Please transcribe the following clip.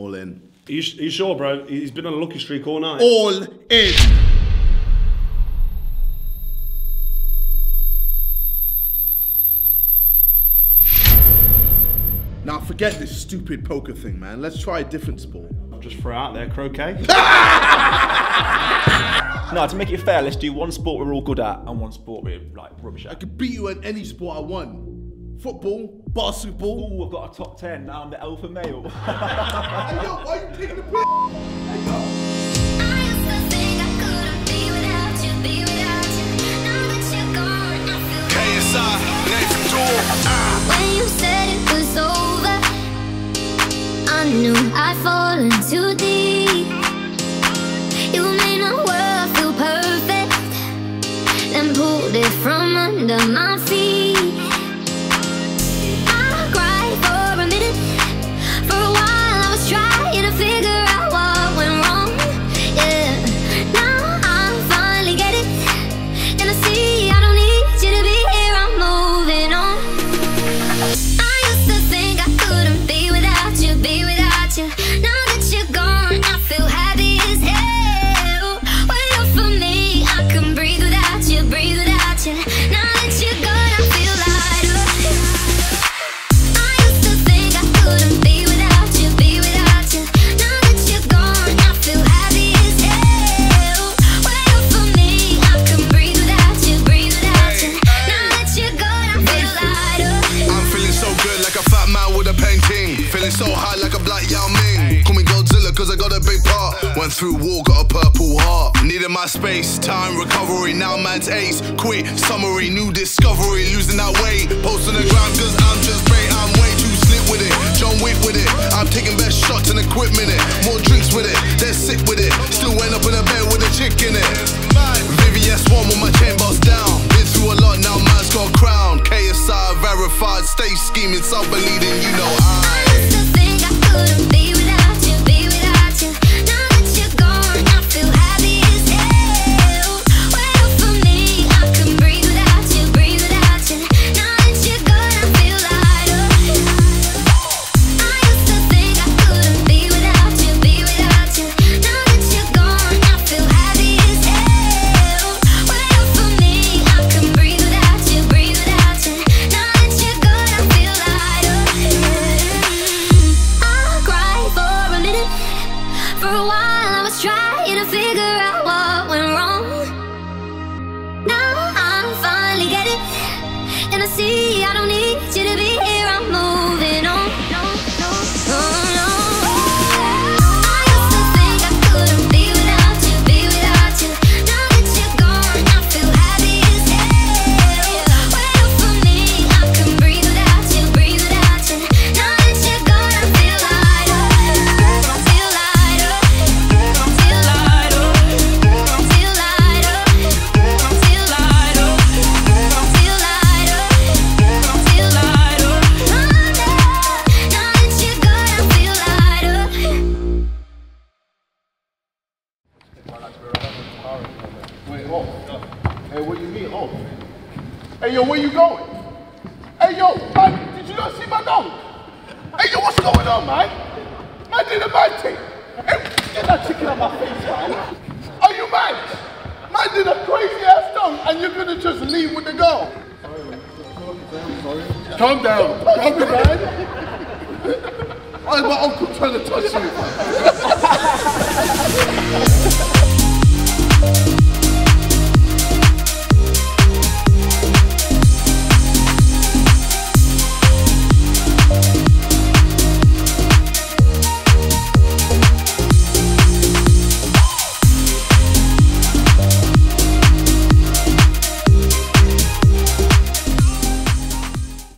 All in. You sure, bro? He's been on a lucky streak all night. All in. Now, forget this stupid poker thing, man. Let's try a different sport. I'll just throw out there, croquet. No, to make it fair, let's do one sport we're all good at and one sport we're, like, rubbish at. I could beat you at any sport I want. Football, basketball. Ooh, I've got a top 10. Now I'm the alpha male. Hey, yo, why are you taking the piss? Hey, yo. KSI, next door. When you said it was over, I knew I'd fallen too deep. You made my world feel perfect, then pulled it from under my feet. I cried for a minute, for a while I was trying to figure out what went wrong. Yeah, now I finally get it, and I see I don't need you to be here. I'm moving on. I used to think I couldn't be without you, be without you. Now that you're gone, I feel happy as hell. When you're for me, I can breathe without you, breathe without you. Now that you're gone, I feel lighter. I used to think I couldn't be without you Now that you're gone, I feel happy as hell. When you're for me, I can breathe without you Now that you're gone, I feel lighter. I'm feeling so good, like a fat man with a painting. Feeling so high like a black Yao Ming. Call me Godzilla cause I got a big part. Went through war, got a purple heart. Needed my space, time, recovery. Now man's ace, quit, summary. New discovery, losing that weight. Post on the ground cause I'm just great. I'm way too slick with it, John Wick with it. I'm taking best shots and equipment it. More drinks with it, they're sick with it. Still end up in a bed with a chick in it. VVS1 with my chain bars down. Been through a lot, now man's got a crown. KSI verified, stay scheming, stop believing, you know I see, I don't need you to be here. I'm moving on. I used to think I couldn't be without you Now that you're gone, I feel happy as hell. Wait up for me, I can breathe without you Now that you're gone, I feel lighter. I feel lighter, I feel lighter, I feel lighter, I feel lighter, I feel lighter. Hey, what do you mean, oh? Hey, yo, where you going? Hey, yo, man, did you not see my dog? Hey, yo, what's going on, man? Man did a mad thing. Hey, get that chicken out my face, man. Are you mad? Man did a crazy-ass dog, and you're gonna just leave with the girl. Sorry. Calm down. Calm down, man. I had my uncle trying to touch you.